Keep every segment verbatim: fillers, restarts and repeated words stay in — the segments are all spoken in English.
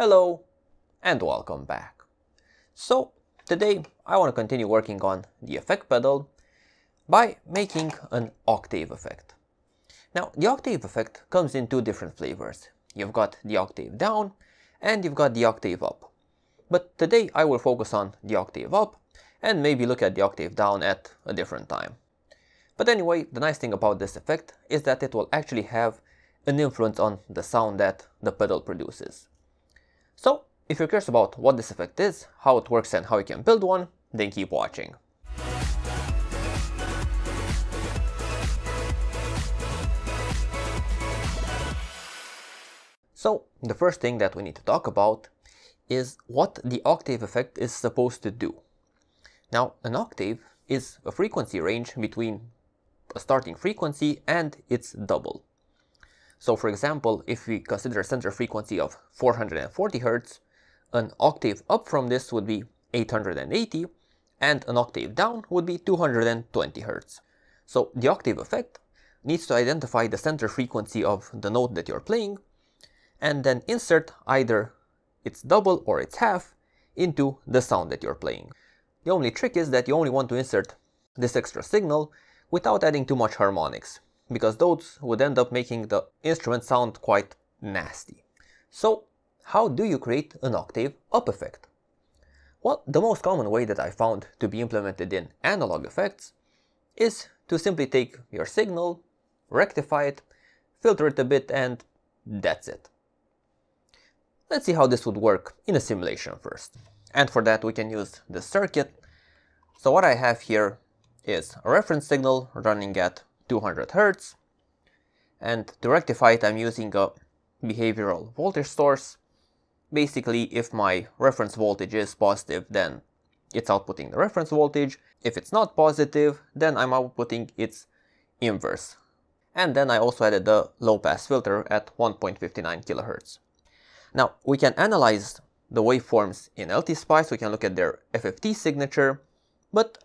Hello and welcome back. So today I want to continue working on the effect pedal by making an octave effect. Now the octave effect comes in two different flavors. You've got the octave down and you've got the octave up. But today I will focus on the octave up and maybe look at the octave down at a different time. But anyway, the nice thing about this effect is that it will actually have an influence on the sound that the pedal produces. So, if you're curious about what this effect is, how it works and how you can build one, then keep watching. So, the first thing that we need to talk about is what the octave effect is supposed to do. Now, an octave is a frequency range between a starting frequency and its double. So for example, if we consider a center frequency of four hundred forty hertz, an octave up from this would be eight hundred eighty, and an octave down would be two hundred twenty hertz. So the octave effect needs to identify the center frequency of the note that you're playing, and then insert either its double or its half into the sound that you're playing. The only trick is that you only want to insert this extra signal without adding too much harmonics, because those would end up making the instrument sound quite nasty. So how do you create an octave up effect? Well, the most common way that I found to be implemented in analog effects is to simply take your signal, rectify it, filter it a bit, and that's it. Let's see how this would work in a simulation first. And for that we can use the circuit. So what I have here is a reference signal running at two hundred hertz, and to rectify it I'm using a behavioral voltage source. Basically, if my reference voltage is positive, then it's outputting the reference voltage. If it's not positive, then I'm outputting its inverse. And then I also added the low pass filter at one point five nine kilohertz. Now we can analyze the waveforms in LTSpice, we can look at their F F T signature, but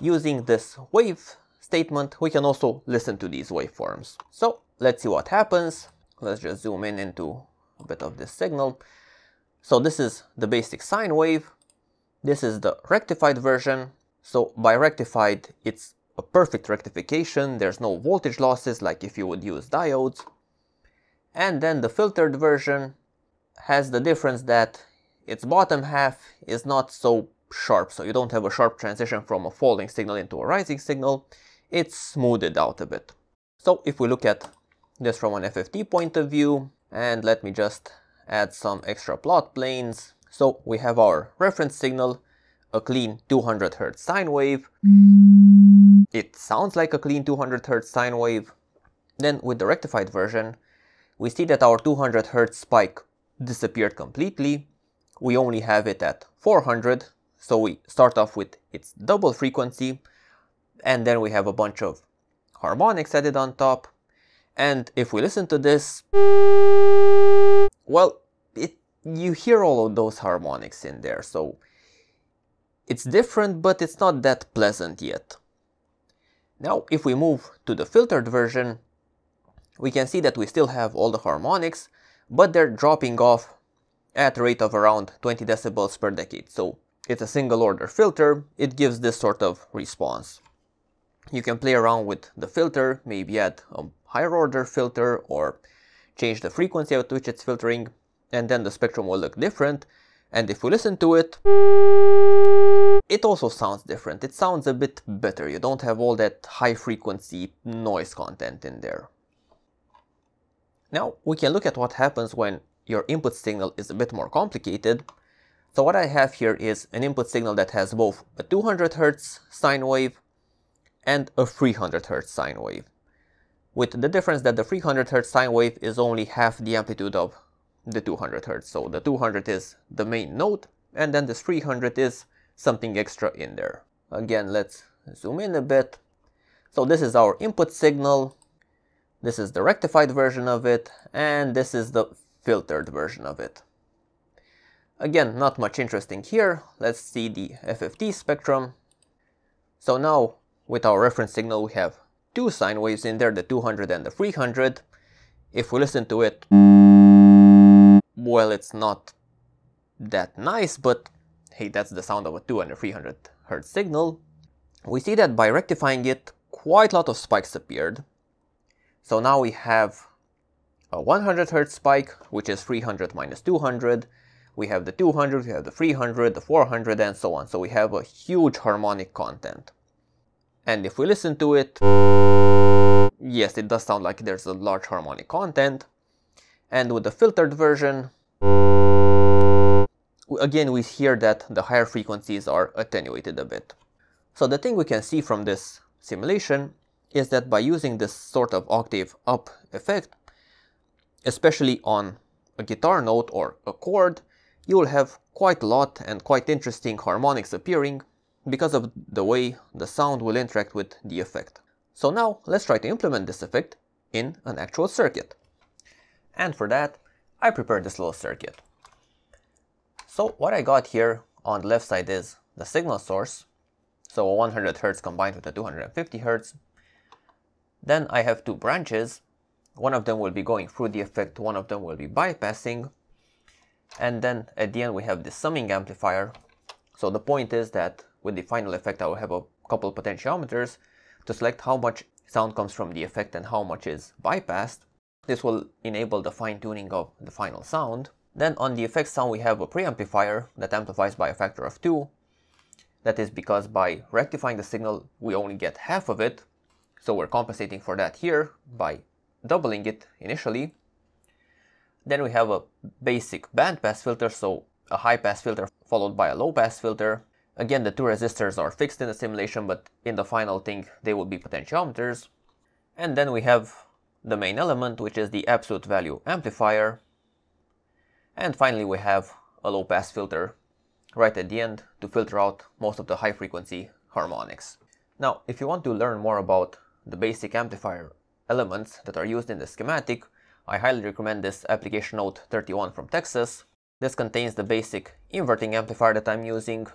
using this wave statement, we can also listen to these waveforms. So let's see what happens. Let's just zoom in into a bit of this signal. So this is the basic sine wave. This is the rectified version. So by rectified, it's a perfect rectification. There's no voltage losses like if you would use diodes. And then the filtered version has the difference that its bottom half is not so sharp. So you don't have a sharp transition from a falling signal into a rising signal. It's smoothed out a bit. So if we look at this from an F F T point of view, and let me just add some extra plot planes. So we have our reference signal, a clean two hundred hertz sine wave. It sounds like a clean two hundred hertz sine wave. Then with the rectified version, we see that our two hundred hertz spike disappeared completely. We only have it at four hundred. So we start off with its double frequency, and then we have a bunch of harmonics added on top. And if we listen to this, well, it, you hear all of those harmonics in there. So it's different, but it's not that pleasant yet. Now, if we move to the filtered version, we can see that we still have all the harmonics, but they're dropping off at a rate of around twenty decibels per decade. So it's a single order filter. It gives this sort of response. You can play around with the filter, maybe add a higher order filter or change the frequency at which it's filtering, and then the spectrum will look different. And if we listen to it, it also sounds different. It sounds a bit better. You don't have all that high frequency noise content in there. Now we can look at what happens when your input signal is a bit more complicated. So what I have here is an input signal that has both a two hundred hertz sine wave and a three hundred hertz sine wave, with the difference that the three hundred hertz sine wave is only half the amplitude of the two hundred hertz. So the two hundred is the main note, and then this three hundred is something extra in there. Again, let's zoom in a bit. So this is our input signal. This is the rectified version of it, and this is the filtered version of it. Again, not much interesting here. Let's see the F F T spectrum. So now with our reference signal we have two sine waves in there, the two hundred and the three hundred. If we listen to it, well, it's not that nice, but hey, that's the sound of a two hundred, three hundred hertz signal. We see that by rectifying it, quite a lot of spikes appeared. So now we have a one hundred hertz spike, which is three hundred minus two hundred. We have the two hundred, we have the three hundred, the four hundred, and so on. So we have a huge harmonic content. And if we listen to it, yes, it does sound like there's a large harmonic content. And with the filtered version, again, we hear that the higher frequencies are attenuated a bit. So the thing we can see from this simulation is that by using this sort of octave up effect, especially on a guitar note or a chord, you will have quite a lot and quite interesting harmonics appearing because of the way the sound will interact with the effect. So now let's try to implement this effect in an actual circuit. And for that, I prepared this little circuit. So what I got here on the left side is the signal source, so a one hundred hertz combined with a two hundred fifty hertz. Then I have two branches. One of them will be going through the effect, one of them will be bypassing. And then at the end we have the summing amplifier. So the point is that with the final effect I will have a couple potentiometers to select how much sound comes from the effect and how much is bypassed. This will enable the fine-tuning of the final sound. Then on the effect sound we have a preamplifier that amplifies by a factor of two. That is because by rectifying the signal we only get half of it. So we're compensating for that here by doubling it initially. Then we have a basic bandpass filter, so a high pass filter followed by a low pass filter. Again, the two resistors are fixed in the simulation, but in the final thing they will be potentiometers. And then we have the main element, which is the absolute value amplifier. And finally we have a low pass filter right at the end to filter out most of the high frequency harmonics. Now, if you want to learn more about the basic amplifier elements that are used in the schematic, I highly recommend this application note thirty-one from Texas. This contains the basic inverting amplifier that I'm using,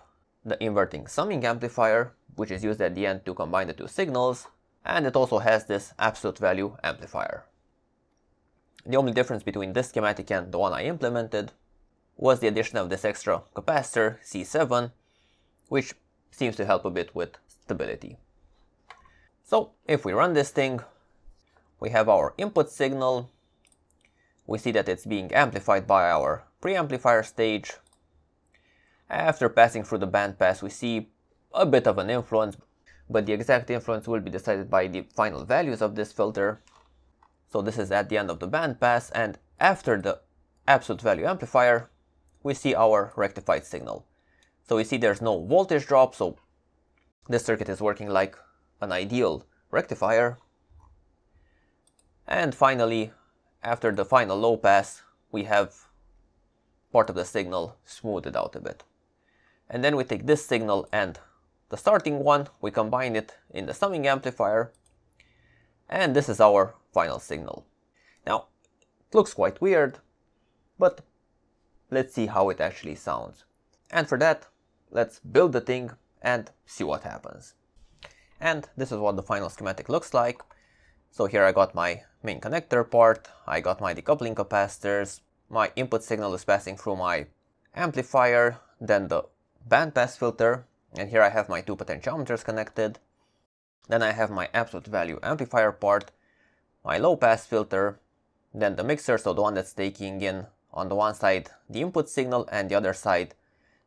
the inverting summing amplifier, which is used at the end to combine the two signals, and it also has this absolute value amplifier. The only difference between this schematic and the one I implemented was the addition of this extra capacitor, C seven, which seems to help a bit with stability. So if we run this thing, we have our input signal, we see that it's being amplified by our preamplifier stage. After passing through the bandpass we see a bit of an influence, but the exact influence will be decided by the final values of this filter. So this is at the end of the bandpass, and after the absolute value amplifier we see our rectified signal. So we see there's no voltage drop, so this circuit is working like an ideal rectifier. And finally, after the final low pass, we have part of the signal smoothed out a bit. And then we take this signal and the starting one, we combine it in the summing amplifier, and this is our final signal. Now, it looks quite weird, but let's see how it actually sounds. And for that, let's build the thing and see what happens. And this is what the final schematic looks like. So here I got my main connector part, I got my decoupling capacitors, my input signal is passing through my amplifier, then the bandpass filter, and here I have my two potentiometers connected. Then I have my absolute value amplifier part, my low pass filter, then the mixer, so the one that's taking in on the one side the input signal and the other side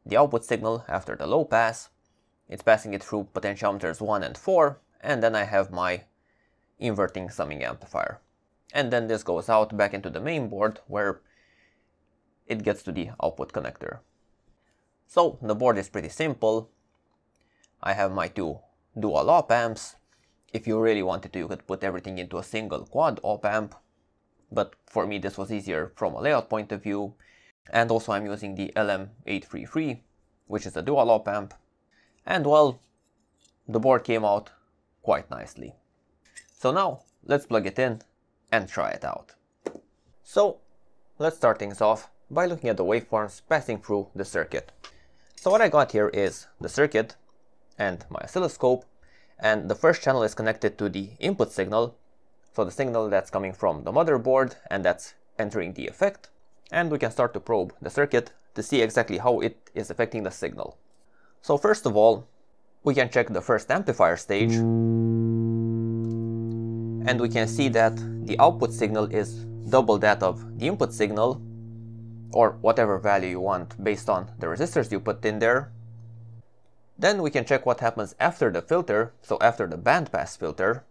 the output signal after the low pass. It's passing it through potentiometers one and four, and then I have my inverting summing amplifier. And then this goes out back into the main board where it gets to the output connector. So the board is pretty simple. I have my two dual op amps. If you really wanted to, you could put everything into a single quad op amp, but for me this was easier from a layout point of view. And also I'm using the L M eight thirty-three, which is a dual op amp, and well, the board came out quite nicely. So now let's plug it in and try it out. So let's start things off by looking at the waveforms passing through the circuit. So what I got here is the circuit and my oscilloscope, and the first channel is connected to the input signal, so the signal that's coming from the motherboard and that's entering the effect, and we can start to probe the circuit to see exactly how it is affecting the signal. So first of all, we can check the first amplifier stage, and we can see that the output signal is double that of the input signal, or whatever value you want based on the resistors you put in there. Then we can check what happens after the filter, so after the bandpass filter.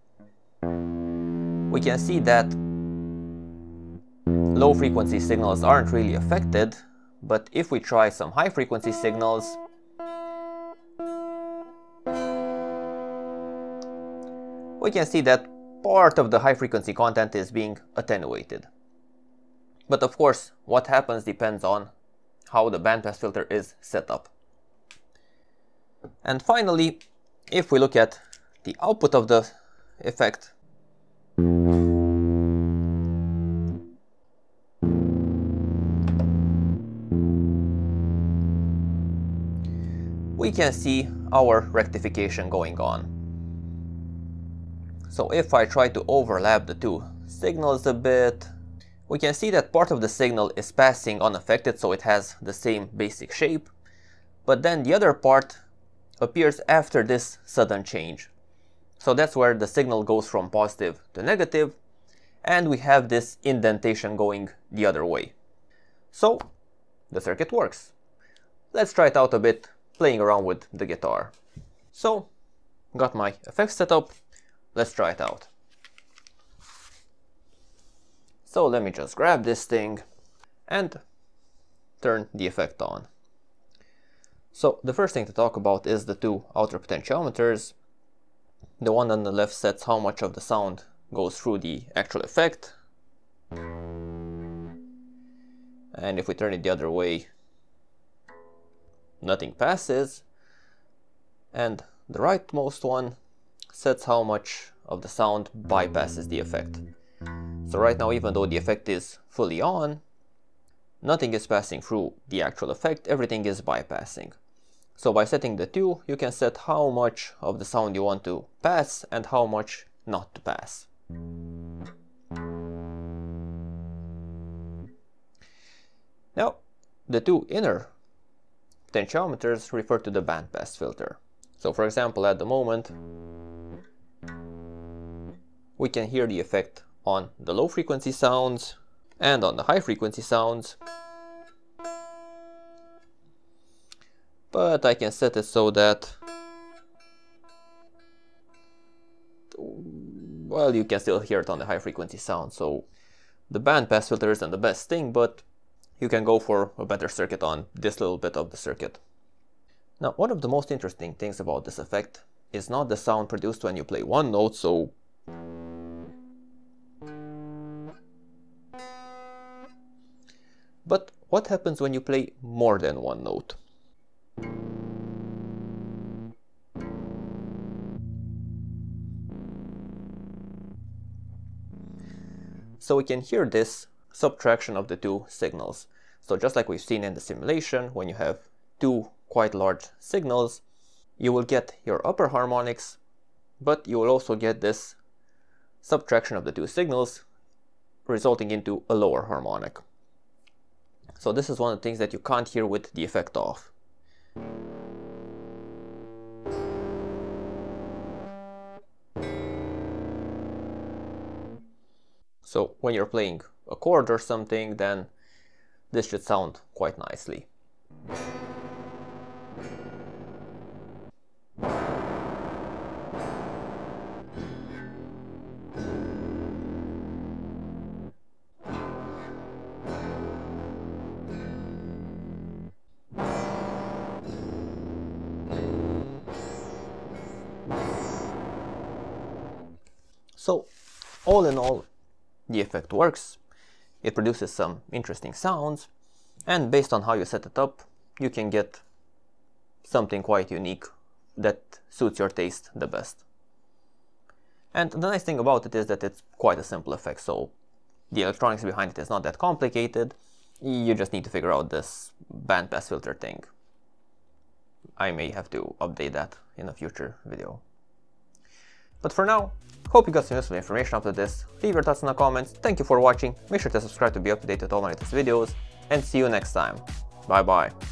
We can see that low frequency signals aren't really affected, but if we try some high frequency signals, we can see that part of the high frequency content is being attenuated. But of course, what happens depends on how the bandpass filter is set up. And finally, if we look at the output of the effect, we can see our rectification going on. So if I try to overlap the two signals a bit, we can see that part of the signal is passing unaffected, so it has the same basic shape, but then the other part appears after this sudden change. So that's where the signal goes from positive to negative, and we have this indentation going the other way. So the circuit works. Let's try it out a bit, playing around with the guitar. So, got my effects set up, let's try it out. So let me just grab this thing and turn the effect on. So the first thing to talk about is the two outer potentiometers. The one on the left sets how much of the sound goes through the actual effect. And if we turn it the other way, nothing passes. And the rightmost one sets how much of the sound bypasses the effect. So right now, even though the effect is fully on, nothing is passing through the actual effect, everything is bypassing. So by setting the two, you can set how much of the sound you want to pass and how much not to pass. Now, the two inner potentiometers refer to the bandpass filter. So for example, at the moment, we can hear the effect on the low frequency sounds and on the high frequency sounds, but I can set it so that, well, you can still hear it on the high frequency sound, so the bandpass filter isn't the best thing, but you can go for a better circuit on this little bit of the circuit. Now, one of the most interesting things about this effect is not the sound produced when you play one note, so but what happens when you play more than one note? So we can hear this subtraction of the two signals. So just like we've seen in the simulation, when you have two quite large signals, you will get your upper harmonics, but you will also get this subtraction of the two signals, resulting into a lower harmonic. So this is one of the things that you can't hear with the effect off. So when you're playing a chord or something, then this should sound quite nicely. So, all in all, the effect works, it produces some interesting sounds, and based on how you set it up, you can get something quite unique that suits your taste the best. And the nice thing about it is that it's quite a simple effect, so the electronics behind it is not that complicated, you just need to figure out this bandpass filter thing. I may have to update that in a future video. But for now, hope you got some useful information after this. Leave your thoughts in the comments, thank you for watching, make sure to subscribe to be up to date with all my latest videos, and see you next time! Bye bye.